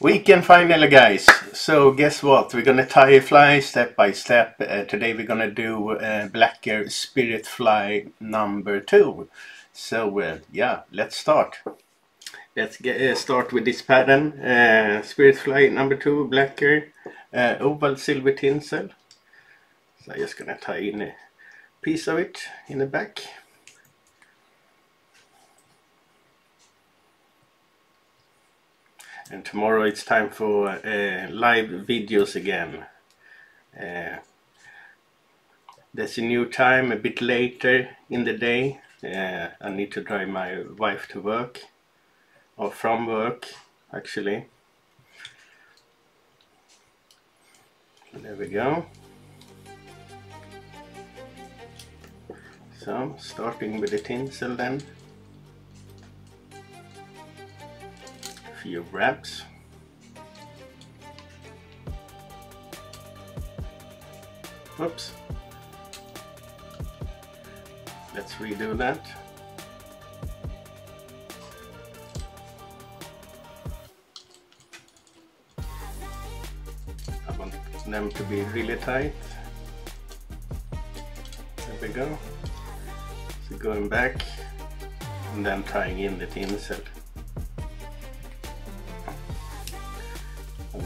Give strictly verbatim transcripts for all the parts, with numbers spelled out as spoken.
Weekend finally, guys. So guess what, we're gonna tie a fly step by step. Uh, today we're gonna do uh, Blacker spirit fly number two. So uh, yeah, let's start. Let's get uh, start with this pattern. uh, spirit fly number two, Blacker, uh, oval silver tinsel. So I'm just gonna tie in a piece of it in the back. And tomorrow it's time for uh, live videos again. Uh, there's a new time, a bit later in the day. Uh, I need to drive my wife to work, or from work actually. There we go. So starting with the tinsel then. Few wraps, oops, let's redo that. I want them to be really tight. There we go. So going back and then tying in the tinsel.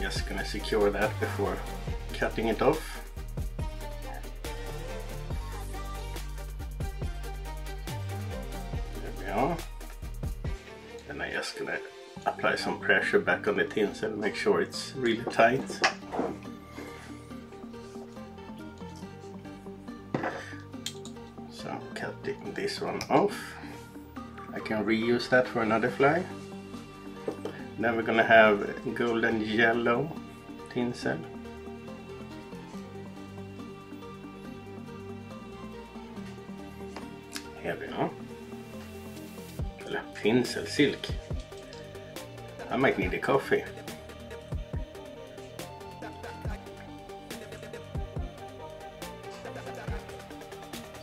Just gonna secure that before cutting it off. There we are. Then I'm just gonna apply some pressure back on the tinsel, make sure it's really tight. So I'm cutting this one off. I can reuse that for another fly. Then we're gonna have golden yellow tinsel. Here we are. Pincel silk. I might need a coffee.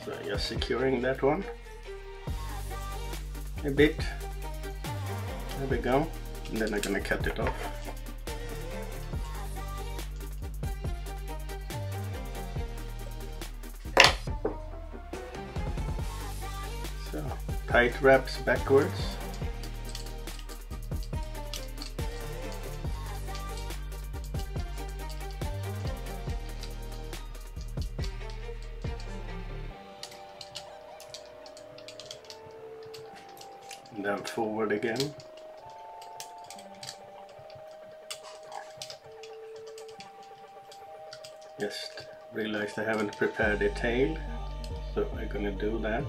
So just securing that one a bit. There we go. And then I'm gonna cut it off. So tight wraps backwards. And then forward again. Just realized I haven't prepared a tail, so I'm gonna do that.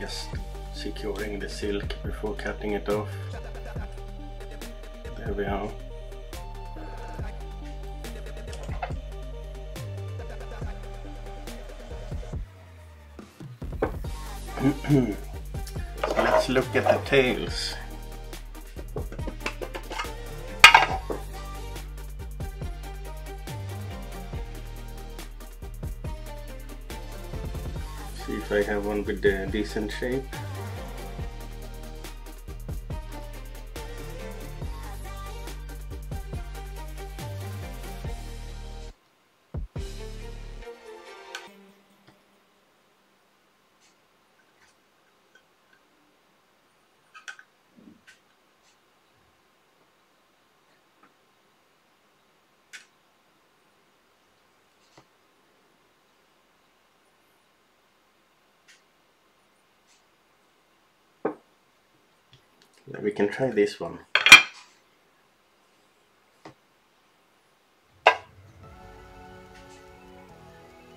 Just securing the silk before cutting it off. There we are. So let's look at the tails. See if I have one with a decent shape. We can try this one.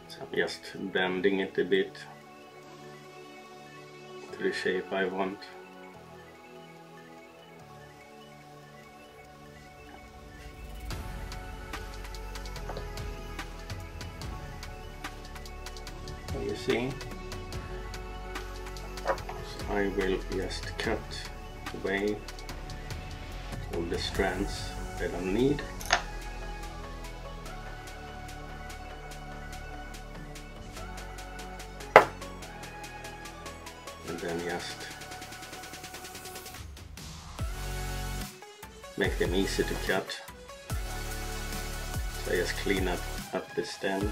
So I'm just bending it a bit to the shape I want. There you see? So I will just cut away all the strands that I don't need. nest. Make them easy to cut. So I just clean up, up the stem.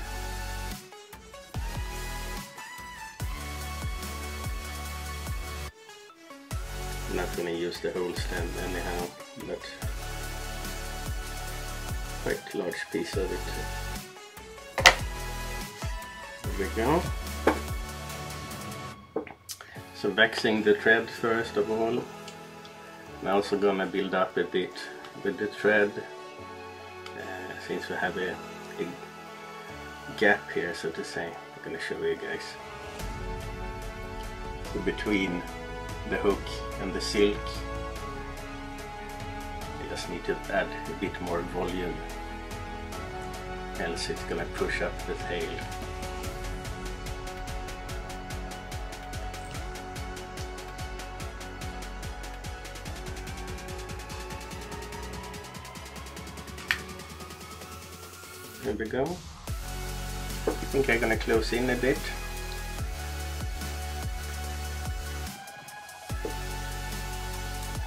I'm not going to use the whole stem anyhow, but quite a large piece of it. There we go. So waxing the thread first of all. I'm also gonna build up a bit with the thread, uh, since we have a, a gap here, so to say. I'm gonna show you guys. So between the hook and the silk, I just need to add a bit more volume, else it's gonna push up the tail. There we go. I think I'm gonna close in a bit.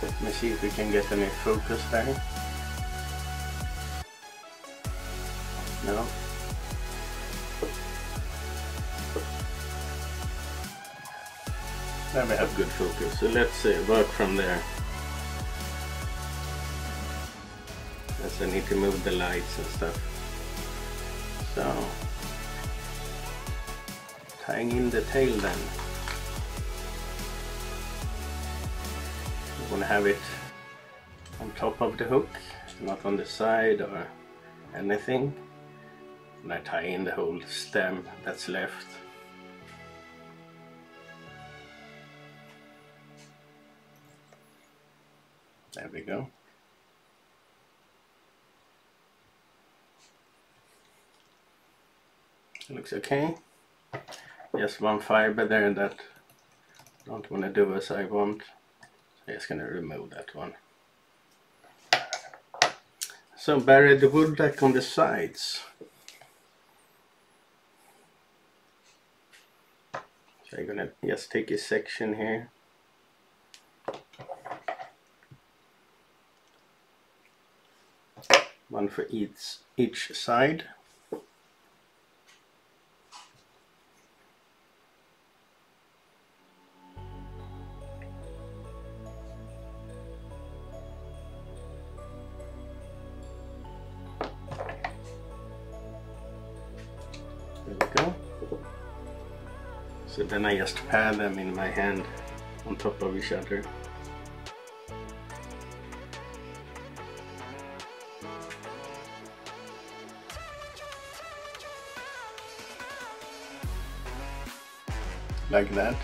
Let me see if we can get any focus there. No. Now we have good focus, so let's uh, work from there. As I need to move the lights and stuff. So, tying in the tail then. You want to have it on top of the hook, not on the side or anything. And I tie in the whole stem that's left. There we go. Looks okay. Just one fiber there that I don't want to do as I want. I'm just going to remove that one. So bury the wood duck on the sides. So I'm going to just take a section here. One for each, each side. So then I just pair them in my hand on top of each other. Like that.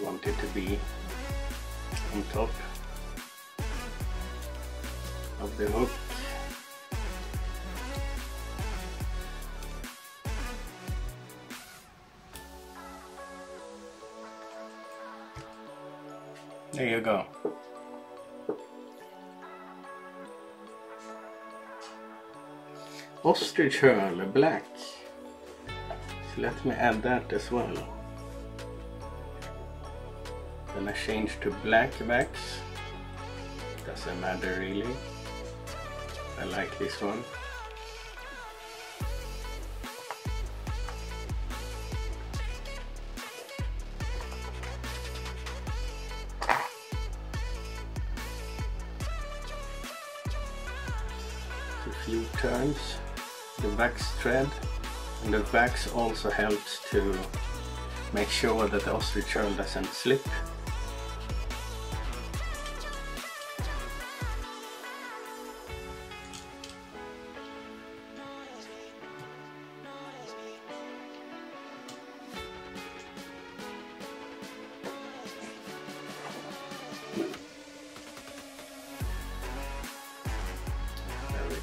We want it to be on top of the hook. There you go. Ostrich herl, black. So let me add that as well. Gonna change to black wax. Doesn't matter really. I like this one. A few turns. The wax thread, and the wax also helps to make sure that the ostrich herl doesn't slip.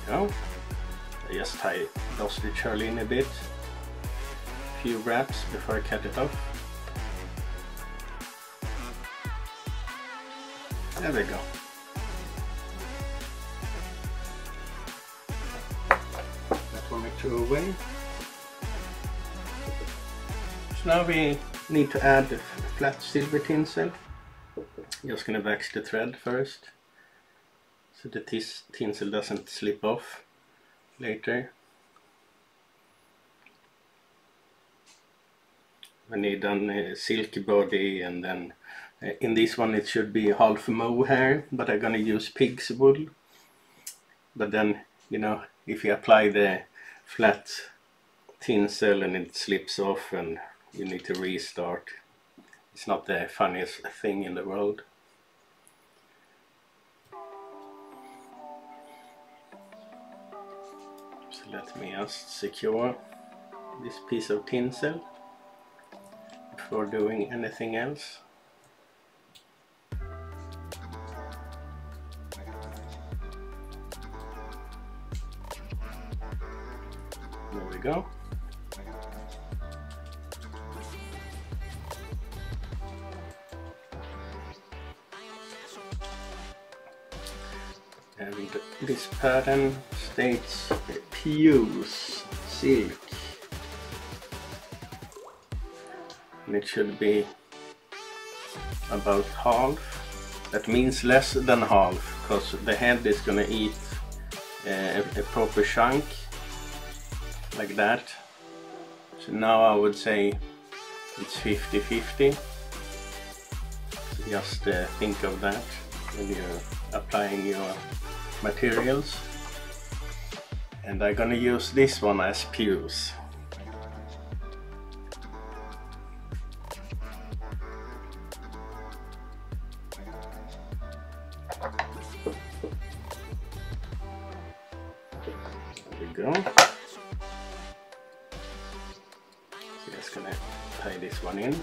Go. I just tie the ostrich herl in a bit, a few wraps before I cut it off. There we go. to a wing. So now we need to add the flat silver tinsel. I'm just going to wax the thread first, so the tis tinsel doesn't slip off later. We need a uh, silky body, and then uh, in this one it should be half mohair, but I'm going to use pig's wool. But then, you know, if you apply the flat tinsel and it slips off and you need to restart, it's not the funniest thing in the world. So let me just secure this piece of tinsel before doing anything else. There we go. And this pattern states puce silk. And it should be about half. That means less than half, because the head is going to eat uh, a proper chunk, like that. So now I would say it's fifty fifty. So just uh, think of that when you're applying your materials. And I'm going to use this one as puce. There we go. So just gonna tie this one in.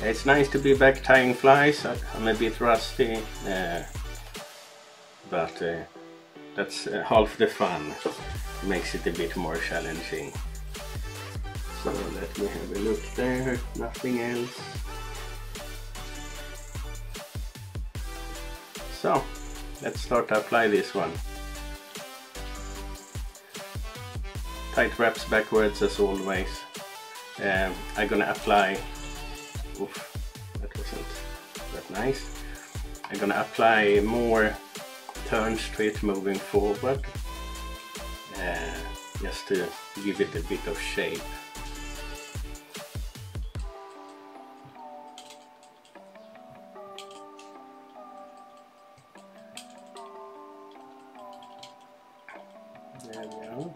It's nice to be back tying flies. I'm a bit rusty, uh, but uh, that's uh, half the fun. It makes it a bit more challenging. So let me have a look there, nothing else. So let's start to apply this one. Tight wraps backwards as always. Um, I'm gonna apply. Oof, that wasn't that nice. I'm gonna apply more turns to it moving forward, uh, just to give it a bit of shape. There we go.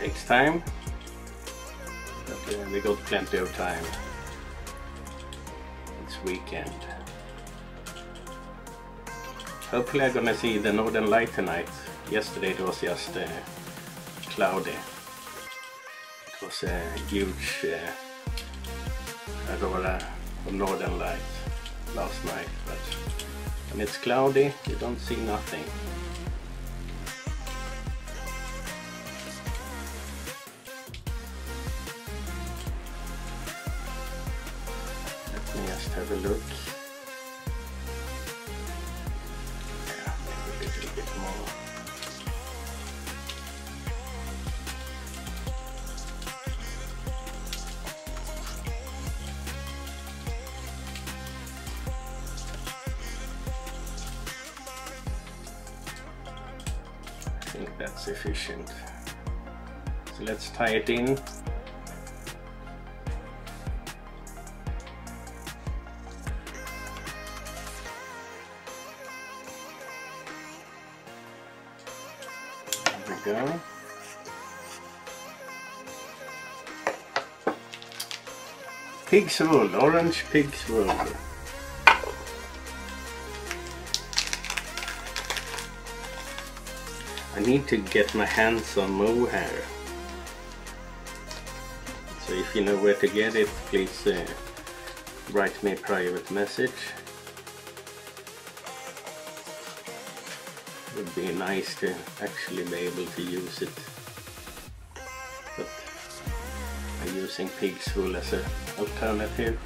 Takes time, but uh, we got plenty of time. It's weekend. Hopefully I'm gonna see the northern light tonight. Yesterday it was just uh, cloudy. It was a huge uh, aurora of northern light last night, but when it's cloudy you don't see nothing. Have a look. Yeah, maybe a little bit more. I think that's efficient. So let's tie it in. go. Pig's wool, orange pig's wool. I need to get my hands on mohair. So if you know where to get it, please uh, write me a private message. It would be nice to actually be able to use it. But I'm using pig's wool as an alternative.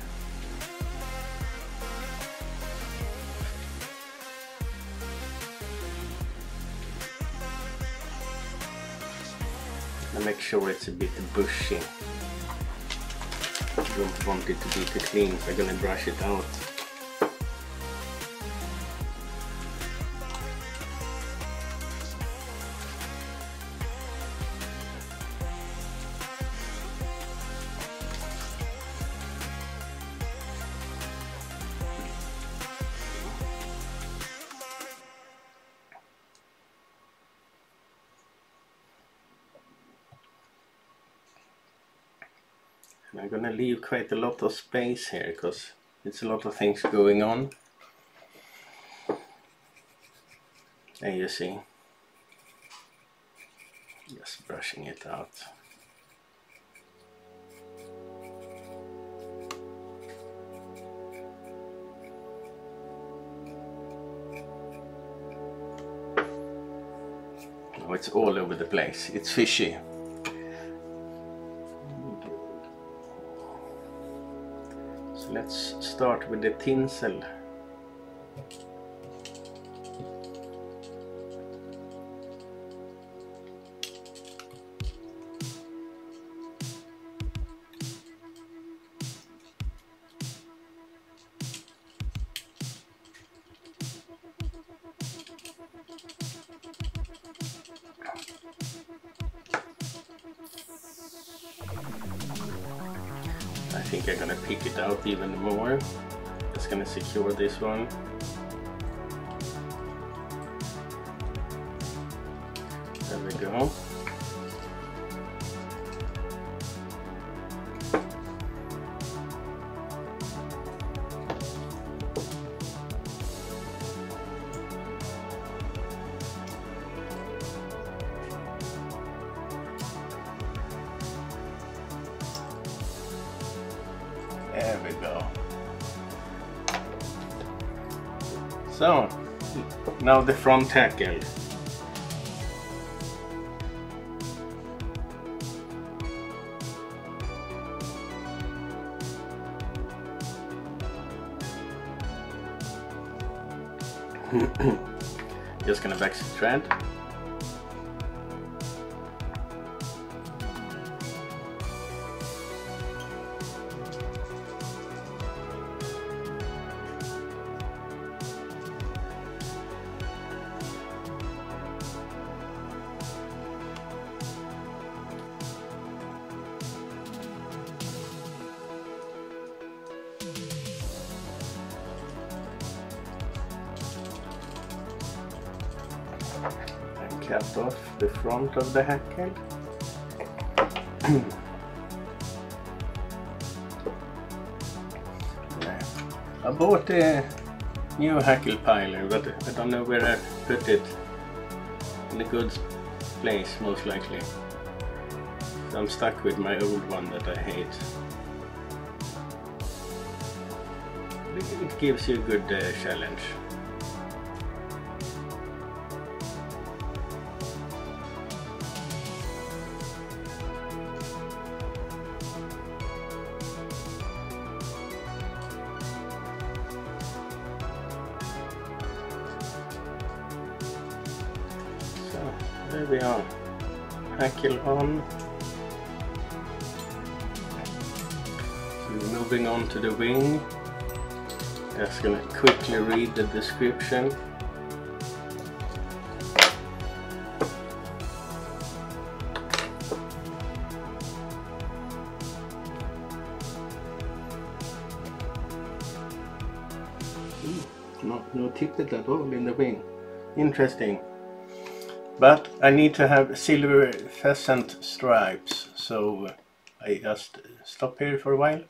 I make sure it's a bit bushy. I don't want it to be too clean, so I'm gonna brush it out. I'm gonna leave quite a lot of space here because it's a lot of things going on. There you see. Just brushing it out. Oh, it's all over the place. It's fishy. Let's start with the tinsel. I think I'm gonna pick it out even more. Just gonna secure this one. There we go. There we go. So, now the front tackle. Just gonna back strand. Cut off the front of the hackle. I bought a new hackle piler, but I don't know where I put it. In a good place, most likely. So I'm stuck with my old one that I hate. It gives you a good uh, challenge. There we are, hackle on. So moving on to the wing, just going to quickly read the description. Mm, not, no tip at all in the wing, interesting. But I need to have silver pheasant stripes, so I just stop here for a while.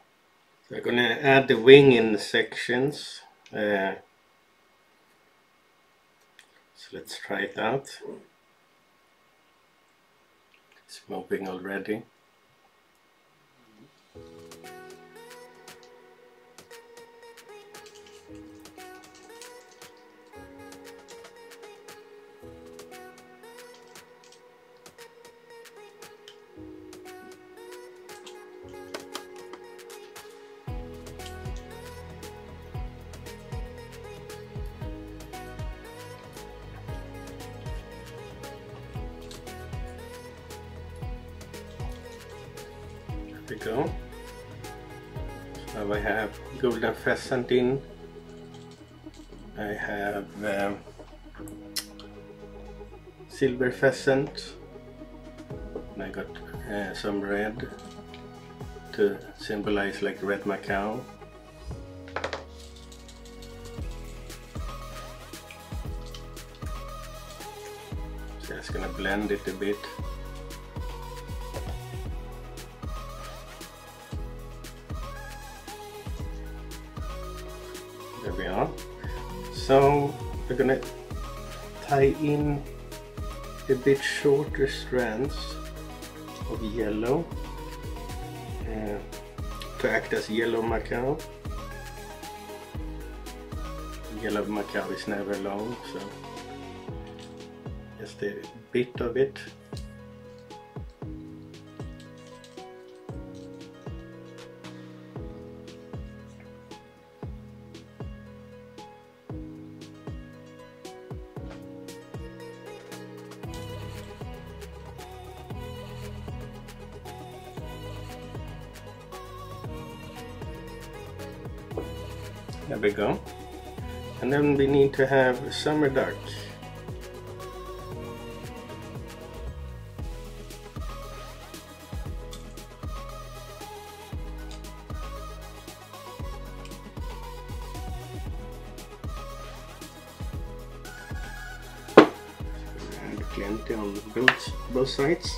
So I'm gonna add the wing in the sections. Uh, so let's try it out. It's moving already. We go. So I have golden pheasant in. I have um, silver pheasant, and I got uh, some red to symbolize like red macaw. So I'm just gonna blend it a bit. We are. So we're gonna tie in a bit shorter strands of yellow uh, to act as yellow macaw. Yellow macaw is never long, so just a bit of it. There we go. And then we need to have a summer duck. And plenty on both, both sides.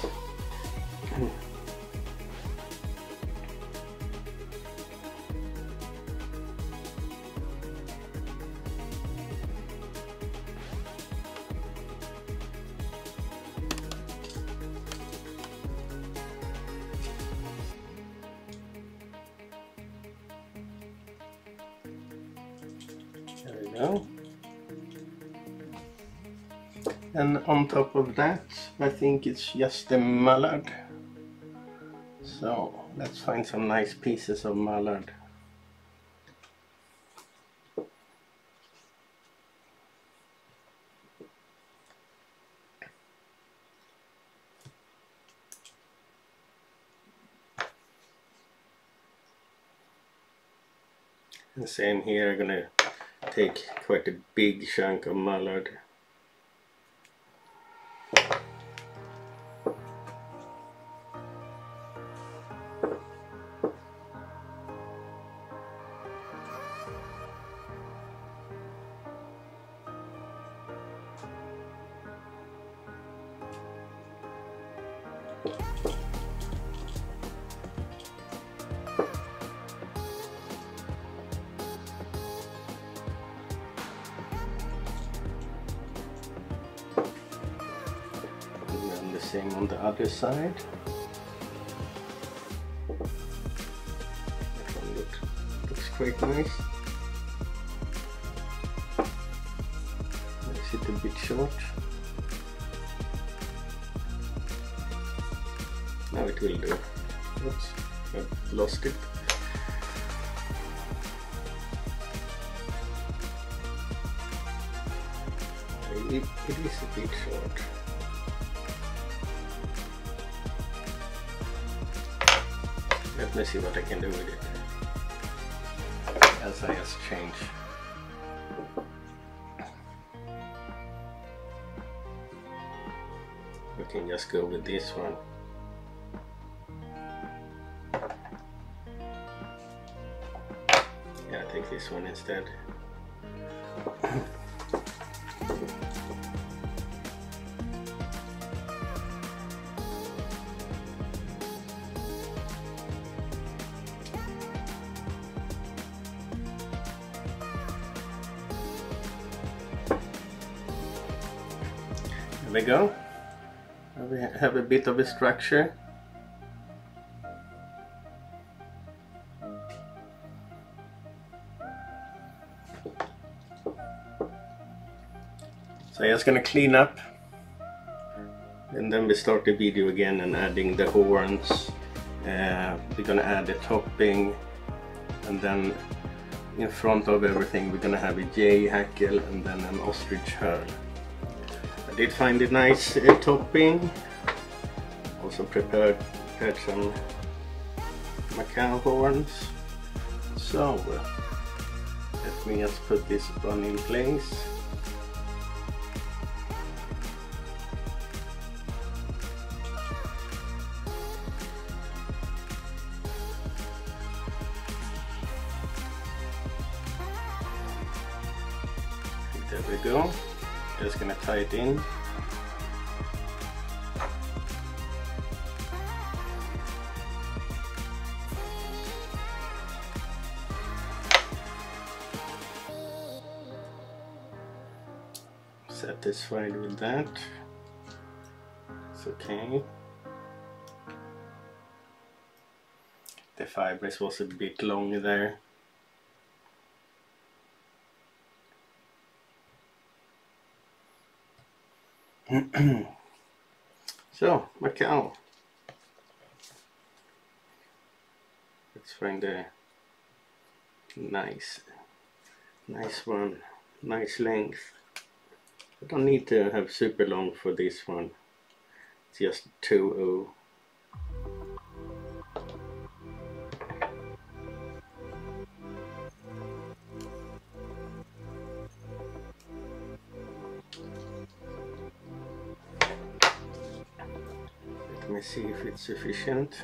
And on top of that, I think it's just a mallard. So let's find some nice pieces of mallard. And same here, I'm gonna take quite a big chunk of mallard. Same on the other side. That one looks, looks quite nice. Makes it a bit short. Now it will do. Oops, I've lost it. It, it is a bit short. Let me see what I can do with it, as I just change. We can just go with this one. Yeah, I take this one instead. There we go. Now we have a bit of a structure. So I'm just gonna clean up, and then we start the video again and adding the horns. Uh, we're gonna add the topping, and then in front of everything we're gonna have a Jay hackle and then an ostrich herl. I did find a nice uh, topping. Also prepared, prepared some macaw horns. So let me just put this one in place. There we go. I'm just gonna tie it in. Satisfied with that. It's okay. The fibers was a bit long there. So, macaw. Let's find a nice, nice one, nice length. I don't need to have super long for this one. It's just two oh. Let me see if it's sufficient.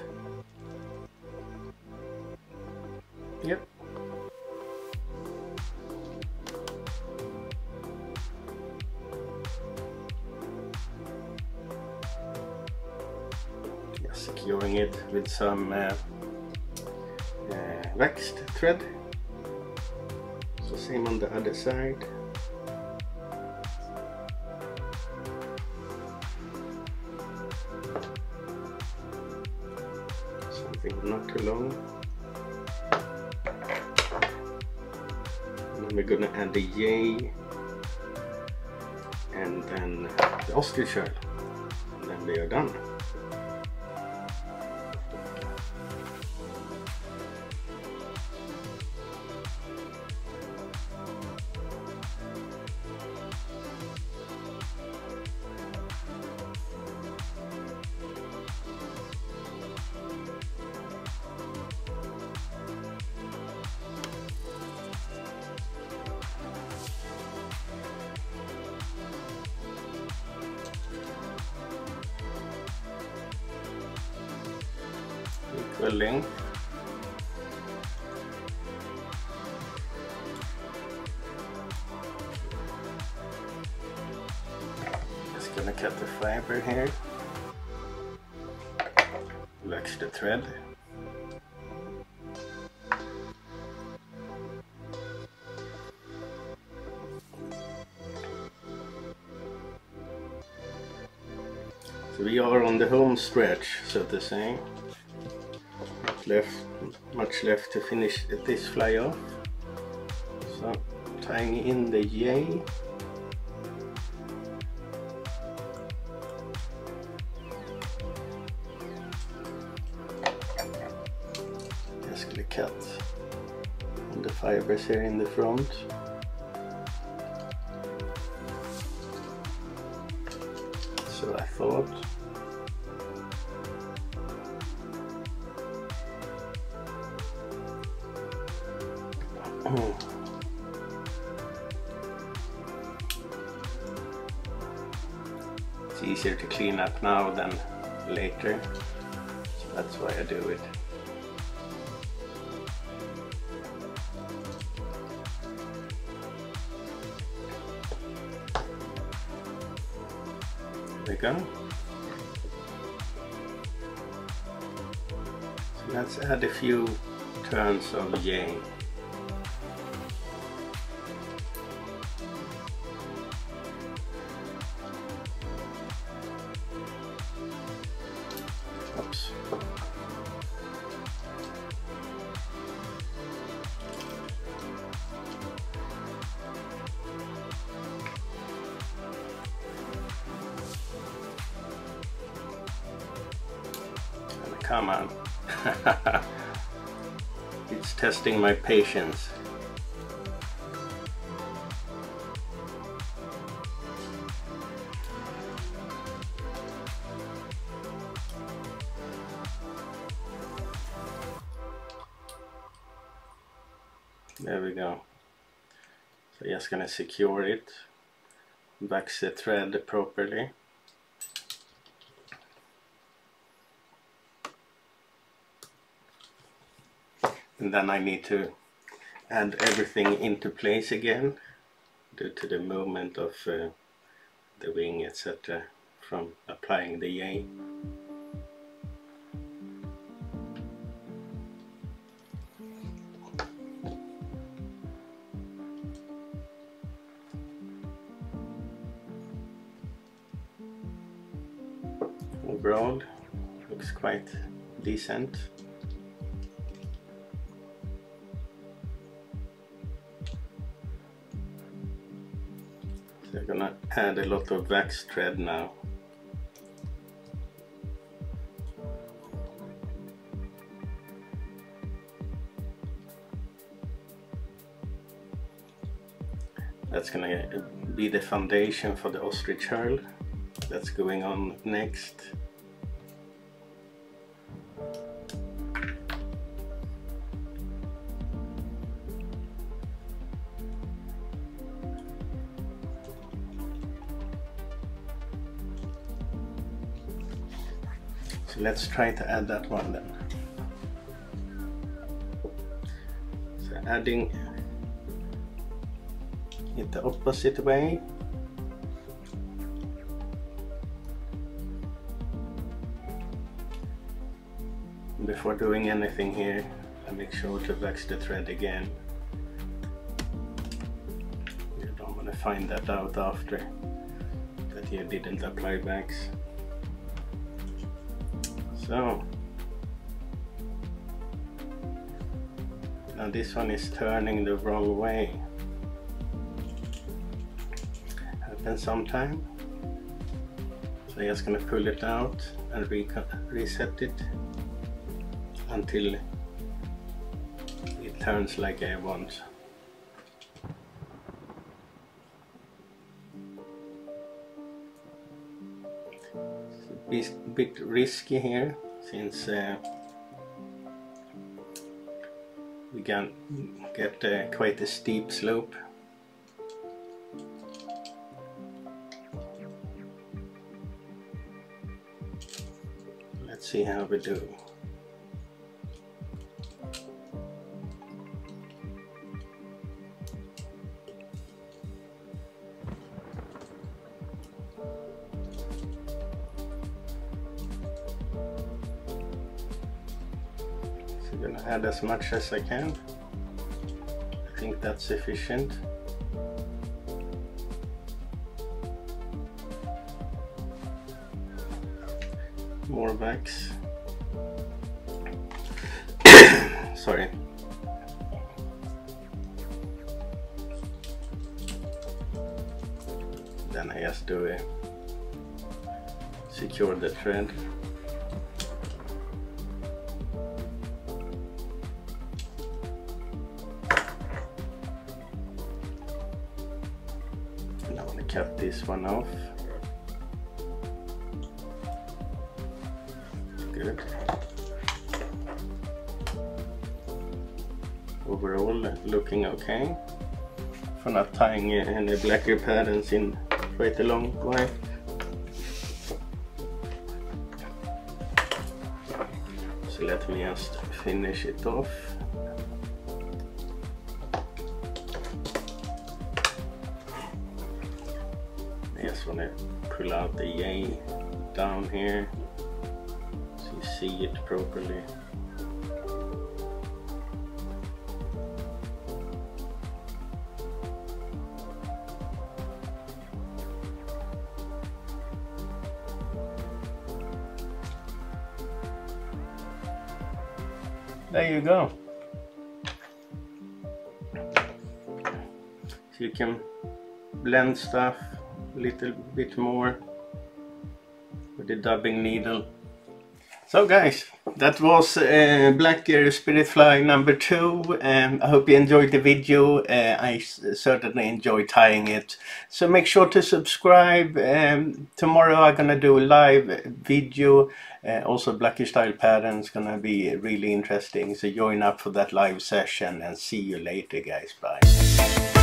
Yep. Yeah, securing it with some uh, uh, waxed thread. So same on the other side. Not too long. And then we're gonna add the Jay and then the ostrich herl, and then we are done. The length. Just gonna cut the fiber here, relax the thread. So we are on the home stretch, so to say. Left, much left to finish this fly off. So tying in the Jay. Just gonna cut all the fibers here in the front. So I thought. It's easier to clean up now than later, so that's why I do it. There we go. So let's add a few turns of Jay. come on. It's testing my patience. There we go. So just gonna secure it, wax the thread properly. And then I need to add everything into place again due to the movement of uh, the wing, et cetera from applying the yarn. Overall, looks quite decent. I'm gonna add a lot of wax thread now. That's gonna be the foundation for the ostrich herl that's going on next. Let's try to add that one then. So adding it the opposite way. Before doing anything here, I make sure to wax the thread again. You don't want to find that out after that you didn't apply wax. So now this one is turning the wrong way. Happens sometime. So I'm just gonna pull it out and re reset it until it turns like I want. It's a bit risky here since uh, we can get uh, quite a steep slope. Let's see how we do. Add as much as I can. I think that's sufficient. More wax. Sorry. Then I just do it. Secure the thread. Cut this one off. Good. Overall looking okay. For not tying any blacker patterns in quite a long way. So let me just finish it off. I'm going to pull out the yarn down here so you see it properly. There you go. So you can blend stuff a little bit more with the dubbing needle. So guys, that was uh, Blacker Spirit Fly number two, and I hope you enjoyed the video. uh, I certainly enjoy tying it, so make sure to subscribe. Um, tomorrow I'm gonna do a live video, uh, also Blacker style patterns, gonna be really interesting, so join up for that live session and see you later guys, bye.